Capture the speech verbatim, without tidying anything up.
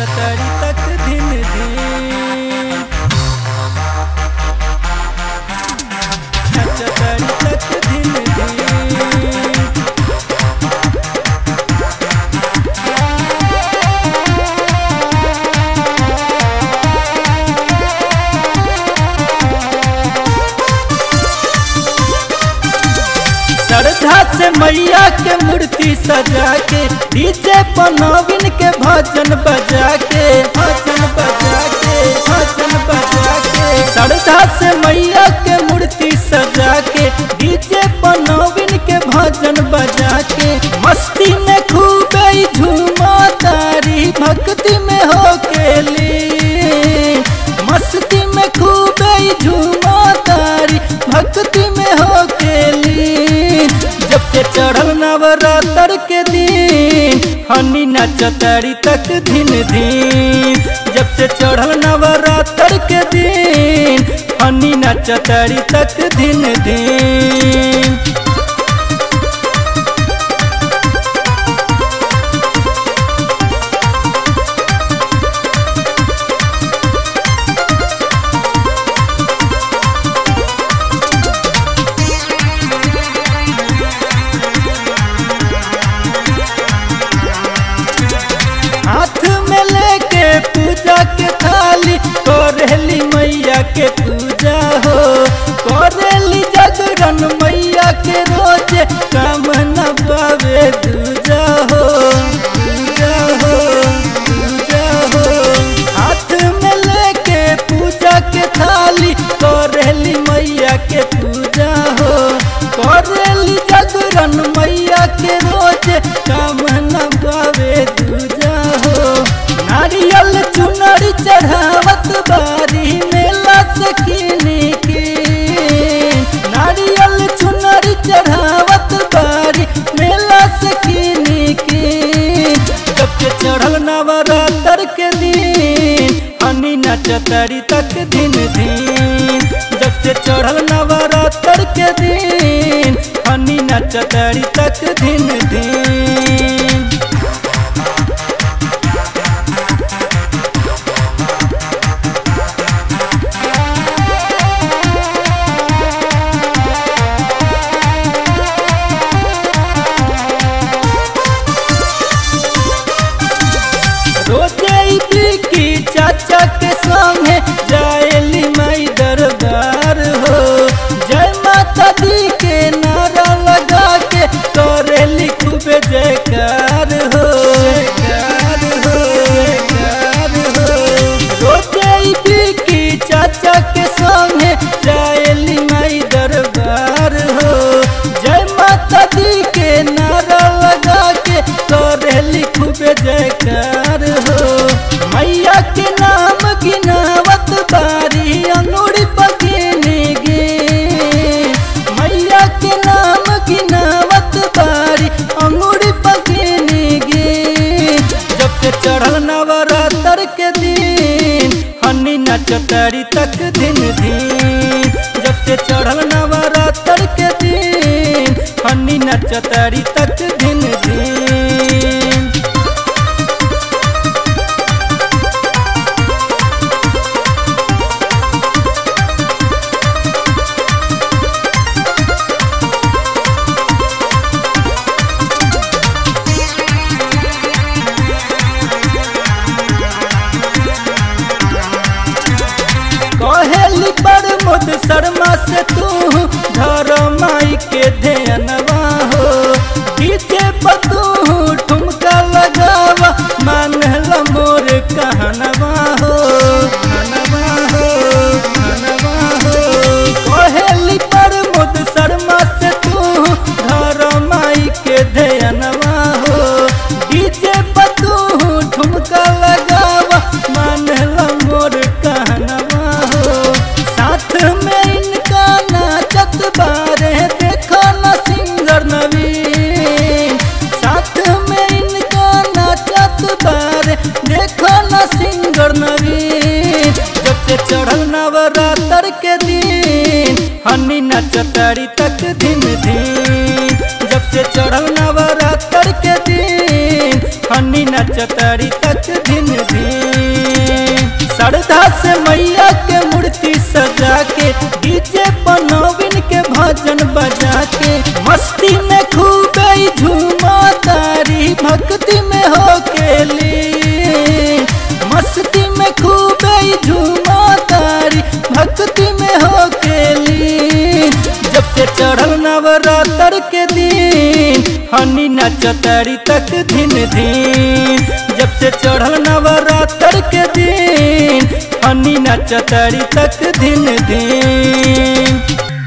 रतरी तक दिन दिन रतरी तक दिन दिन श्रद्धा से मैया के मूर्ति सजा के डीजे पनाविन के भजन बजा के भजन बजा के भजन बजा के श्रद्धा से मैया के मूर्ति सजा के डीजे पनाविन के भजन बजा के मस्ती में खूब झूमा तारी भक्ति में हो के ली मस्ती में खूब झूमा तारी भक्ति में हो के ली। जबसे चढ़ल नवरातर के दिन हनी नचतरी तक दिन दिन जबसे चढ़ल नवरातर के दिन हनी नचतरी तक दिन दिन के थाली करेली मैया के पूजा हो करेली जागरण मैया के रोज काम न पावे दूजा हो दूजा हो दूजा हो हाथ में लेके पूजा के थाली करेली मैया के पूजा हो करेली जागरण मैया के रोज काम न पावे दूजा हो। नारियल चुनरी चढ़ावत बारी मेला सखीनी के नारियल चुनरी चढ़ावत बारी मेला सखीनी के जबसे चढ़ल नवरातर के दिन हनी नचतरी तक दिन दिन जबसे चढ़ल नवरातर के दिन हनी नचतरी तक दिन दिन चाचा के संगे जायली माई दरबार हो जय माता दी के नारा लगा के करेली खूब जयकार हो जयकार हो जयकार हो रोजे बिकी चाचा के संगे जायली माई दरबार हो जय माता दी के नारा लगा के करेली खूब जयकार हो। मैया के नाम गिनावत बारी अंगूरी पकीनी गे मैया के नाम गिनावत बारी अंगूरी पकीनी गे जबसे चढ़ल नवरातर के दिन हनी नचतरी तक दिन दिन जबसे चढ़ल नवरातर के दिन हनी नचतरी तक दिन दिन शर्मा से तू धर माई के ध्यानवा हो डीजे पर तू ठुमका लगावा मानल मोर कहनवा हो कहनवा हो कहनवा हो कोहेली पर मोद शर्मा से तू धर माई के ध्यानवा हो डीजे पर तू ठुमका लगावा मानल मोर कहनवा हो साथ में देखो ना सिंगर नवीन जबसे चढ़ल नवरातर के दिन हनी नचतरी तक दिन दिन जबसे चढ़ल नवरातर नवरातर के दिन हनी नचतरी तक दिन दिन। श्रद्धा से मैया के मूर्ति सजा के डीजे पर नवीन के भजन बजा के मस्ती में खूब झूमा तारी भक्ति में हो के ली, मस्ती में खूब झूमा तारी भक्ति में हो के ली। जबसे चढ़ल नवरातर के दिन हनी नचतरी तक दिन दिन। जबसे चढ़ल नवरातर के दिन हनी नचतरी तक दिन दिन।